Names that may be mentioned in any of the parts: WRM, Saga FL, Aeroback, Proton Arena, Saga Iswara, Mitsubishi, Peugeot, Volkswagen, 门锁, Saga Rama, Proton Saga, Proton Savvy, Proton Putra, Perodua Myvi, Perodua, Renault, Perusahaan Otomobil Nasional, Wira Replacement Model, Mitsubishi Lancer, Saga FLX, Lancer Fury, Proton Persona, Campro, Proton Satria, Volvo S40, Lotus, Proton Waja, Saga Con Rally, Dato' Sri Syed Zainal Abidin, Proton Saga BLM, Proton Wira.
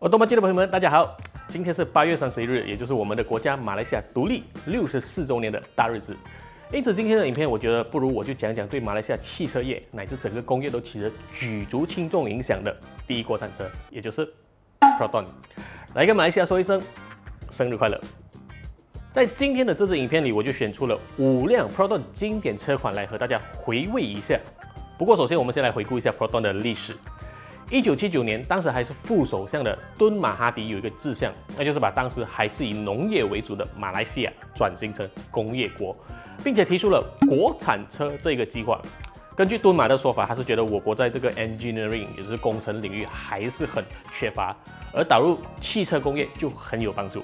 Otomobil 的朋友们，大家好！今天是8月31日，也就是我们的国家马来西亚独立64周年的大日子。因此，今天的影片我觉得不如我就讲讲对马来西亚汽车业乃至整个工业都起着举足轻重影响的第一国产车，也就是 Proton。来跟马来西亚说一声生日快乐！在今天的这支影片里，我就选出了5辆 Proton 经典车款来和大家回味一下。不过，首先我们先来回顾一下 Proton 的历史。 1979年，当时还是副首相的敦马哈迪有一个志向，那就是把当时还是以农业为主的马来西亚转型成工业国，并且提出了国产车这个计划。根据敦马的说法，他是觉得我国在这个 engineering， 也就是工程领域还是很缺乏，而导入汽车工业就很有帮助。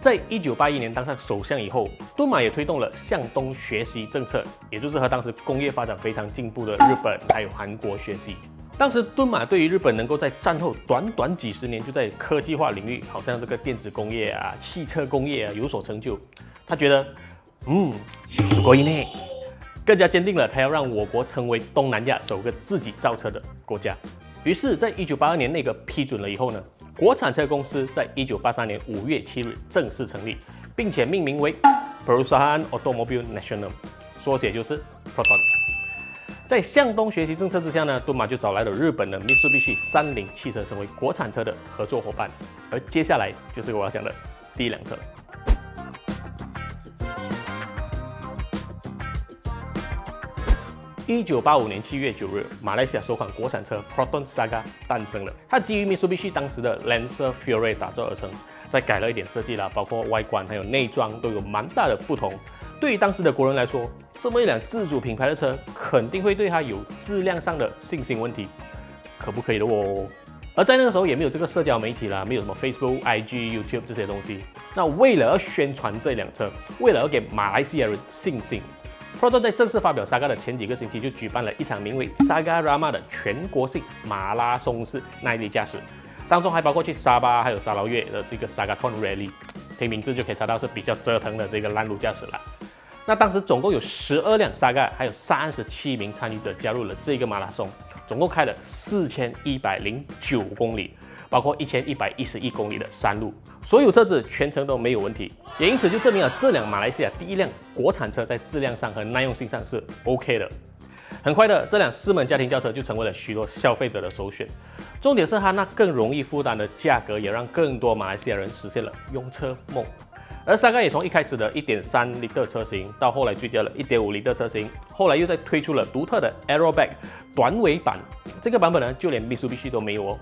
在1981年当上首相以后，敦马也推动了向东学习政策，也就是和当时工业发展非常进步的日本还有韩国学习。 当时敦马对于日本能够在战后短几十年就在科技化领域，好像这个电子工业啊、汽车工业啊有所成就，他觉得，すごいね，更加坚定了他要让我国成为东南亚首个自己造车的国家。于是，在1982年内阁批准了以后呢，国产车公司在1983年5月7日正式成立，并且命名为 Perusahaan Otomobil Nasional， 缩写就是 Proton。 在向东学习政策之下呢，敦马就找来了日本的 Mitsubishi 30汽车成为国产车的合作伙伴，而接下来就是我要讲的第一辆车。1985年7月9日，马来西亚首款国产车 Proton Saga 诞生了，它基于 Mitsubishi 当时的 Lancer Fury 打造而成，再改了一点设计啦，包括外观还有内装都有蛮大的不同。 对于当时的国人来说，这么一辆自主品牌的车，肯定会对它有质量上的信心问题，可不可以的哦？而在那个时候也没有这个社交媒体啦，没有什么 Facebook、IG、YouTube 这些东西。那为了要宣传这辆车，为了要给马来西亚人信心 ，Proton 在正式发表 Saga 的前几个星期就举办了一场名为 Saga Rama 的全国性马拉松式耐力驾驶，当中还包括去沙巴还有沙捞越的这个 Saga Con Rally， 听名字就可以查到是比较折腾的这个烂路驾驶啦。 那当时总共有12辆 Saga， 还有37名参与者加入了这个马拉松，总共开了4109公里，包括1111公里的山路，所有车子全程都没有问题，也因此就证明了这辆马来西亚第一辆国产车在质量上和耐用性上是 OK 的。很快的，这辆4门家庭轿车就成为了许多消费者的首选，重点是它那更容易负担的价格，也让更多马来西亚人实现了用车梦。 而Saga也从一开始的 1.3L 车型，到后来聚焦了 1.5L 车型，后来又再推出了独特的 Aeroback 短尾版，这个版本呢，就连 Mitsubishi 都没有哦。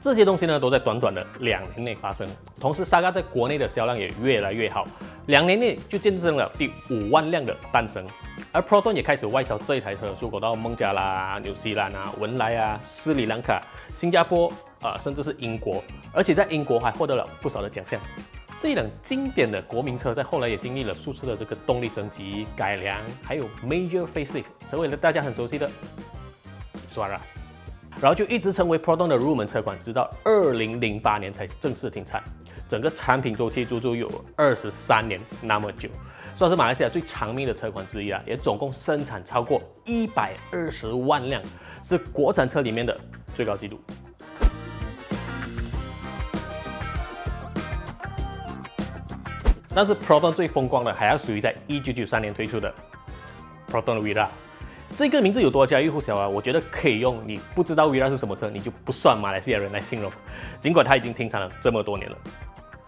这些东西呢，都在短的2年内发生。同时 ，Saga 在国内的销量也越来越好，2年内就见证了第5万辆的诞生。而 Proton 也开始外销这一台车，出口到孟加拉、纽西兰啊、文莱啊、斯里兰卡、新加坡甚至是英国，而且在英国还获得了不少的奖项。 这一辆经典的国民车，在后来也经历了数次的这个动力升级、改良，还有 major facelift， 成为了大家很熟悉的 Iswara， 然后就一直成为 Proton 的入门车款，直到2008年才正式停产。整个产品周期足足有23年那么久，算是马来西亚最长命的车款之一啦。也总共生产超过120万辆，是国产车里面的最高纪录。 但是 Proton 最风光的还要属于在1993年推出的 Proton Wira， 这个名字有多家喻户晓啊？我觉得可以用你不知道 Wira 是什么车，你就不算马来西亚人来形容。尽管它已经停产了这么多年了。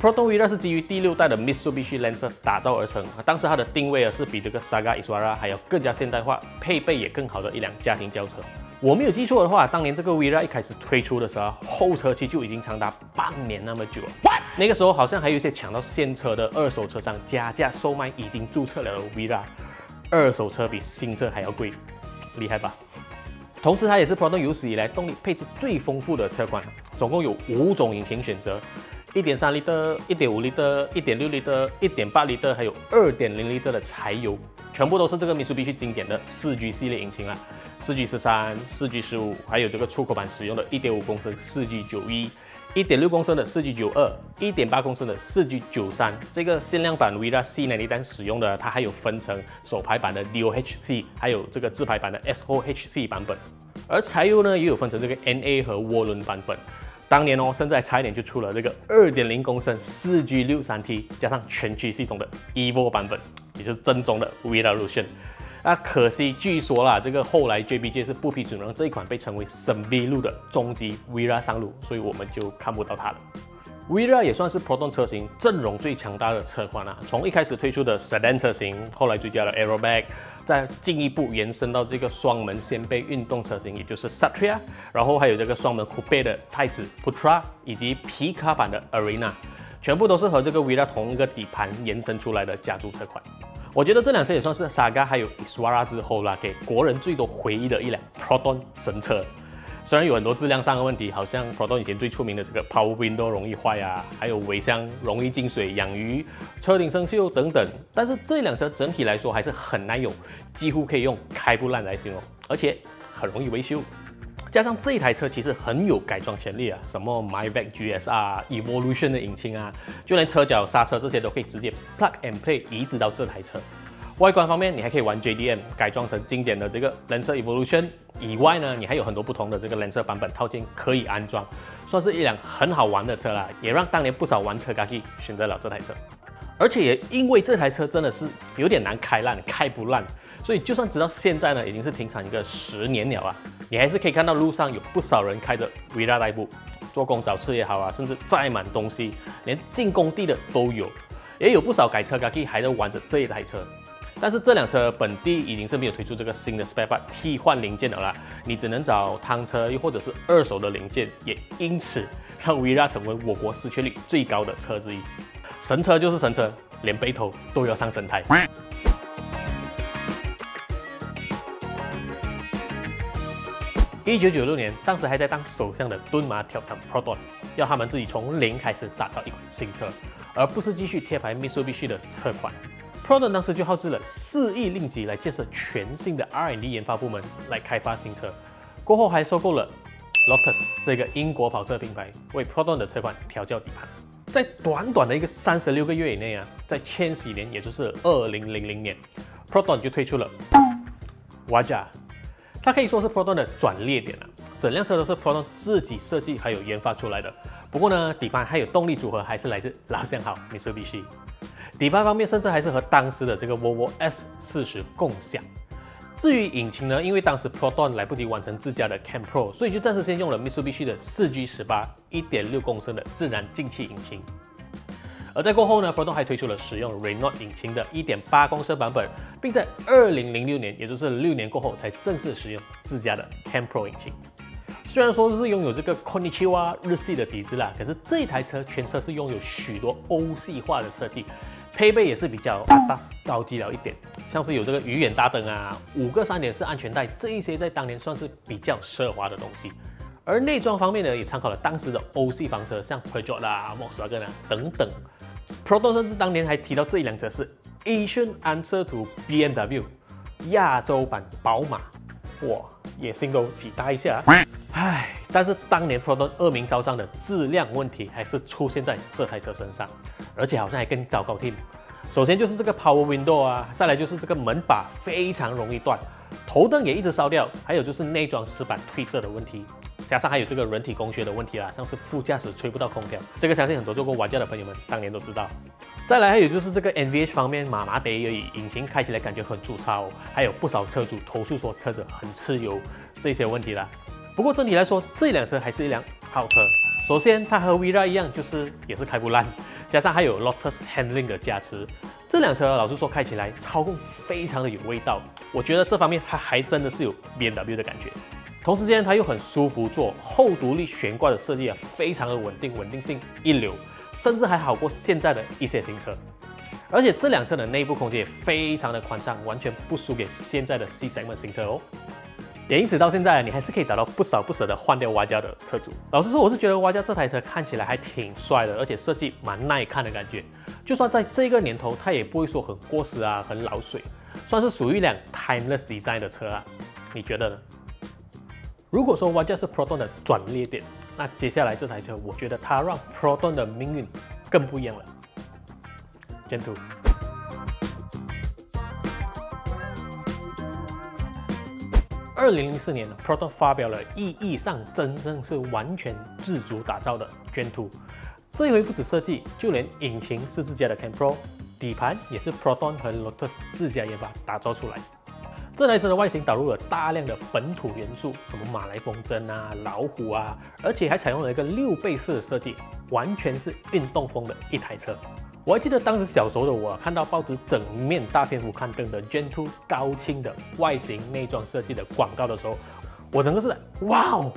Proton Wira 是基于第6代的 Mitsubishi Lancer 打造而成，当时它的定位是比这个 Saga Iswara 还要更加现代化，配备也更好的一辆家庭轿车。我没有记错的话，当年这个 Wira 一开始推出的时候，后车期就已经长达半年那么久了。What？ 那个时候好像还有一些抢到现车的二手车商加价售卖已经注册了的 Wira， 二手车比新车还要贵，厉害吧？同时它也是 Proton 有史以来动力配置最丰富的车款，总共有5种引擎选择： 1.3L、1.5L、1.6L、1.8L， 还有2.0L 的柴油，全部都是这个 Mitsubishi 经典的4G 系列引擎啊，4G13、4G15， 还有这个出口版使用的1.5公升4G91。 1.6公升的4G92， 1.8公升的4G93， 这个限量版 Wira C90 使用的，它还有分成手排版的 DOHC， 还有这个自排版的 SOHC 版本。而柴油呢，也有分成这个 NA 和涡轮版本。当年哦，甚至还差一点就出了这个 2.0 公升 4G63T 加上全驱系统的 Evo 版本，也就是正宗的 Wira 路线。那可惜，据说啦，这个后来 JBJ 是不批准让这一款被称为神秘路的终极 Wira 上路，所以我们就看不到它了。 Wira 也算是 Proton 车型阵容最强大的车款啊，从一开始推出的 Sedan 车型，后来追加了 Aerobag， 再进一步延伸到这个双门掀背运动车型，也就是 Satria， 然后还有这个双门 Coupe 的太子 Putra， 以及皮卡版的 Arena， 全部都是和这个 Wira 同一个底盘延伸出来的家族车款。我觉得这辆车也算是 Saga 还有 Iswara 之后啦，给国人最多回忆的一辆 Proton 神车。 虽然有很多质量上的问题，好像 Proton 以前最出名的这个 Power Window 容易坏啊，还有尾箱容易进水、养鱼、车顶生锈等等，但是这辆车整体来说还是很耐用，几乎可以用开不烂来形容，而且很容易维修。加上这一台车其实很有改装潜力啊，什么 Myvac GSR、Evolution 的引擎啊，就连车脚、刹车这些都可以直接 plug and play 移植到这台车。 外观方面，你还可以玩 JDM 改装成经典的这个 Lancer Evolution 以外呢，你还有很多不同的这个 Lancer 版本套件可以安装，算是一辆很好玩的车啦，也让当年不少玩车咖去选择了这台车。而且也因为这台车真的是有点难开烂，开不烂，所以就算直到现在呢，已经是停产一个10年了啊，你还是可以看到路上有不少人开着 Wira 代步，做工找吃也好啊，甚至载满东西，连进工地的都有，也有不少改车咖去还在玩着这一台车。 但是这辆车本地已经是没有推出这个新的 spare part 替换零件了啦，你只能找汤车又或者是二手的零件，也因此让 Wira 成为我国失窃率最高的车之一。神车就是神车，连背头都要上神台。1996年，当时还在当首相的敦马挑战 Proton， 要他们自己从零开始打造一款新车，而不是继续贴牌 Mitsubishi 的车款。 Proton 当时就耗资了4亿令吉来建设全新的 R&D 研发部门来开发新车，过后还收购了 Lotus 这个英国跑车品牌，为 Proton 的车款调教底盘。在短短的一个36个月以内啊，在千禧年，也就是2000年 ，Proton 就推出了 Waja， 它可以说是 Proton 的转捩点啊，整辆车都是 Proton 自己设计还有研发出来的。不过呢，底盘还有动力组合还是来自老相好 Mitsubishi。 底盘方面，甚至还是和当时的这个 Volvo S40 共享。至于引擎呢，因为当时 Proton 来不及完成自家的 Campro， 所以就暂时先用了 Mitsubishi 的 4G18 1.6 公升的自然进气引擎。而在过后呢 ，Proton 还推出了使用 Renault 引擎的 1.8 公升版本，并在2006年，也就是6年过后，才正式使用自家的 Campro 引擎。 虽然说是拥有这个 Konnichiwa 日系的底子啦，可是这一台车全车是拥有许多欧系化的设计，配备也是比较Atas高级了一点，像是有这个鱼眼大灯啊、5个3点式安全带这一些，在当年算是比较奢华的东西。而内装方面呢，也参考了当时的欧系房车，像 Peugeot 啦、Volkswagen 啊等等。Proton 甚至当年还提到这一辆车是 Asian Answer to BMW， 亚洲版宝马，哇，野心都挤大一下。 唉，但是当年 Proton 恶名昭彰的质量问题还是出现在这台车身上，而且好像还更糟糕 首先就是这个 Power Window 啊，再来就是这个门把非常容易断，头灯也一直烧掉，还有就是内装石板褪色的问题，加上还有这个人体工学的问题啦，像是副驾驶吹不到空调，这个相信很多做过玩家的朋友们当年都知道。再来还有就是这个 NVH 方面麻麻得而已，引擎开起来感觉很粗糙，还有不少车主投诉说车子很吃油这些问题啦。 不过整体来说，这辆车还是一辆好车。首先，它和 Wira 一样，也是开不烂，加上还有 Lotus Handling 的加持，这辆车老实说开起来操控非常的有味道。我觉得这方面它还真的是有 BMW 的感觉。同时间，它又很舒服坐，后独立悬挂的设计啊，非常的稳定，稳定性一流，甚至还好过现在的一些新车。而且这辆车的内部空间也非常的宽敞，完全不输给现在的 C segment 新车哦。 也因此，到现在你还是可以找到不少不舍得换掉Waja的车主。老实说，我是觉得Waja这台车看起来还挺帅的，而且设计蛮耐看的感觉。就算在这个年头，它也不会说很过时啊，很老水，算是属于一辆 timeless design 的车啊。你觉得呢？如果说Waja是 Proton 的转捩点，那接下来这台车，我觉得它让 Proton 的命运更不一样了。Gen 2。2004年 ，Proton 发表了意义上真正是完全自主打造的 Gen 2。这一回不止设计，就连引擎是自家的 Campro， 底盘也是 Proton 和 Lotus 自家研发打造出来。这台车的外形导入了大量的本土元素，什么马来风筝啊、老虎啊，而且还采用了一个6倍式的设计，完全是运动风的一台车。我还记得当时小时候的我，看到报纸整面大篇幅刊登的 Gen 2高清的外形、内装设计的广告的时候，我整个是哇哦，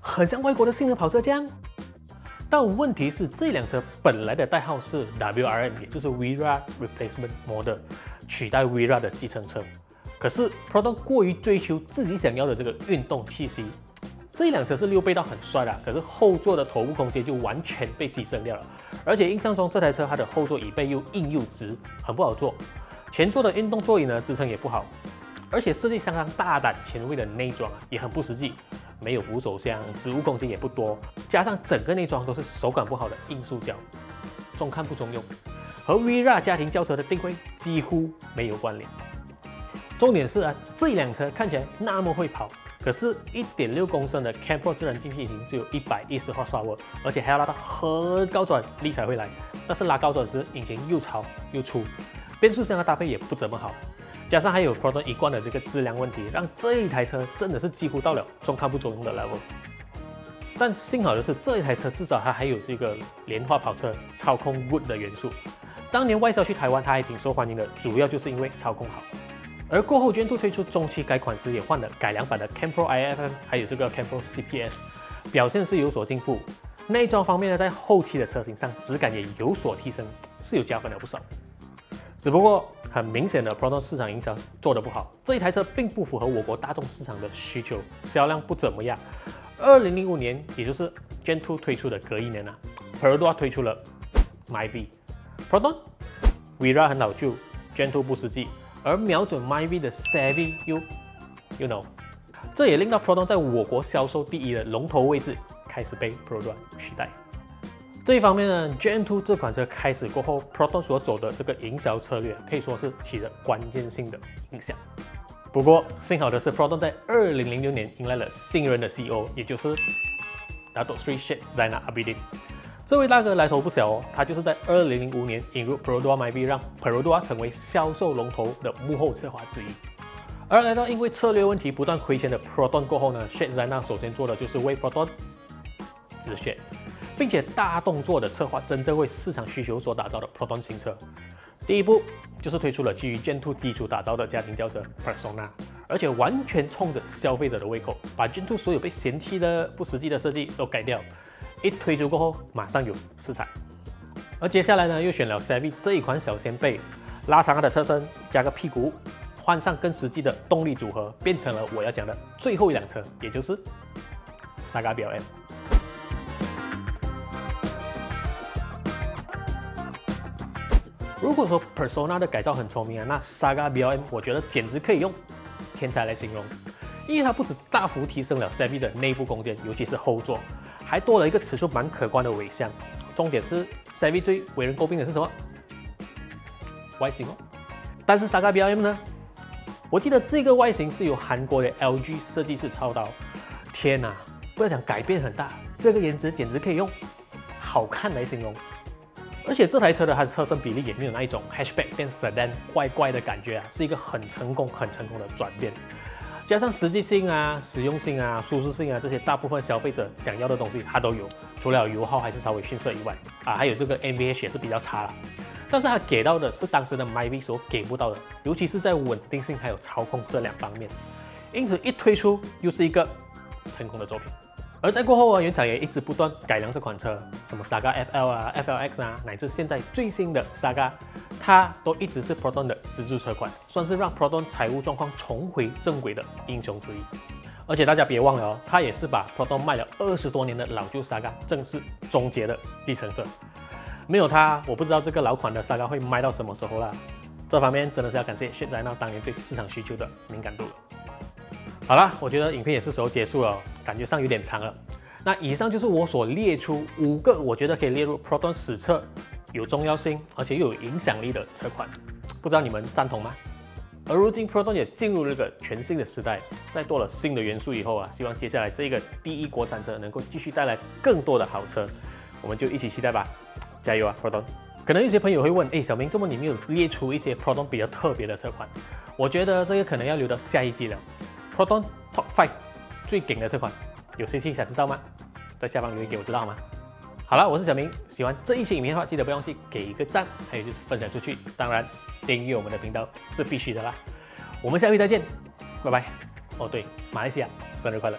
很像外国的性能跑车这样。但问题是，这辆车本来的代号是 WRM， 也就是 Wira Replacement Model， 取代 Wira 的继承车。 可是 Proton 过于追求自己想要的这个运动气息，这一辆车是6倍到很帅的，可是后座的头部空间就完全被牺牲掉了。而且印象中这台车它的后座椅背又硬又直，很不好坐。前座的运动座椅呢支撑也不好，而且设计相当大胆前卫的内装啊也很不实际，没有扶手箱，植物空间也不多，加上整个内装都是手感不好的硬塑胶，中看不中用，和 Wira 家庭轿车的定位几乎没有关联。 重点是啊，这辆车看起来那么会跑，可是 1.6 公升的 Campro 自然进气引擎只有110号沙瓦，而且还要拉到很高转力才会来。但是拉高转时，引擎又潮又粗，变速箱的搭配也不怎么好，加上还有 Proton 一贯的这个质量问题，让这一台车真的是几乎到了中看不中用的 level。但幸好的是，这一台车至少它还有这个莲花跑车操控 Wood 的元素。当年外销去台湾，它还挺受欢迎的，主要就是因为操控好。 而过后 ，Gen 2推出中期改款时，也换了改良版的 Campro IFM， 还有这个 Campro CPS， 表现是有所进步。内装方面呢，在后期的车型上，质感也有所提升，是有加分了不少。只不过很明显的 ，Proton 市场营销做得不好，这一台车并不符合我国大众市场的需求，销量不怎么样。2005年，也就是 Gen 2推出的隔一年啊 ，Perodua 推出了 Myvi。Proton Wira 很老旧 ，Gen 2不实际。 而瞄准 Myvi 的 Savvy you know， 这也令到 Proton 在我国销售第一的龙头位置开始被 Perodua 取代。这一方面呢 ，Gen 2这款车开始过后 ，Proton 所走的这个营销策略可以说是起了关键性的影响。不过幸好的是 ，Proton 在2006年迎来了新人的 CEO， 也就是 Dato' Sri Syed Zainal Abidin。 这位大哥来头不小哦，他就是在2005年引入 Perodua Myvi， 让 Perodua 成为销售龙头的幕后策划之一。而来到因为策略问题不断亏钱的 Proton 过后呢 ，Syed Zainal 首先做的就是为 Proton 止血，并且大动作的策划真正为市场需求所打造的 Proton 新车。第一步就是推出了基于 Gen 2基础打造的家庭轿车 Persona， 而且完全冲着消费者的胃口，把 Gen 2所有被嫌弃的不实际的设计都改掉。 一推出过后，马上有市场。而接下来呢，又选了 Savvy 这一款小先辈，拉长它的车身，加个屁股，换上更实际的动力组合，变成了我要讲的最后一辆车，也就是 Saga BLM。如果说 Persona 的改造很聪明啊，那 Saga BLM 我觉得简直可以用天才来形容，因为它不止大幅提升了 Savvy 的内部空间，尤其是后座。 还多了一个尺寸蛮可观的尾箱，重点是 Savvy 最为人诟病的是什么？外形哦。但是 Saga BLM 呢？我记得这个外形是由韩国的 LG 设计师操刀。天哪，不要讲改变很大，这个颜值简直可以用好看来形容。而且这台车的它的车身比例也没有那一种 hatchback 变 sedan 怪怪的感觉啊，是一个很成功的转变。 加上实际性啊、实用性啊、舒适性啊这些大部分消费者想要的东西，它都有。除了油耗还是稍微逊色以外，啊，还有这个 MVH 也是比较差啦。但是它给到的是当时的 Myvi 所给不到的，尤其是在稳定性还有操控这两方面。因此一推出又是一个成功的作品。而在过后啊，原厂也一直不断改良这款车，什么 Saga FL 啊、FLX 啊，乃至现在最新的 Saga。 它都一直是 Proton 的支柱车款，算是让 Proton 财务状况重回正轨的英雄之一。而且大家别忘了哦，它也是把 Proton 卖了20多年的老旧 Saga 正式终结的继承者。没有它，我不知道这个老款的 Saga 会卖到什么时候啦。这方面真的是要感谢Syed Zainal当年对市场需求的敏感度了。好啦，我觉得影片也是时候结束了，感觉上有点长了。那以上就是我所列出5个我觉得可以列入 Proton 史册。 有重要性，而且又有影响力的车款，不知道你们赞同吗？而如今 Proton 也进入了一个全新的时代，在多了新的元素以后啊，希望接下来这个第一国产车能够继续带来更多的好车，我们就一起期待吧，加油啊 ，Proton！ 可能有些朋友会问，哎，小明，怎么你没有列出一些 Proton 比较特别的车款？我觉得这个可能要留到下一季了。Proton Top 5 最顶的车款，有兴趣想知道吗？在下方留言给我知道好吗？ 好了，我是小明。喜欢这一期影片的话，记得不要忘记给一个赞，还有就是分享出去。当然，订阅我们的频道是必须的啦。我们下期再见，拜拜。哦对，马来西亚生日快乐！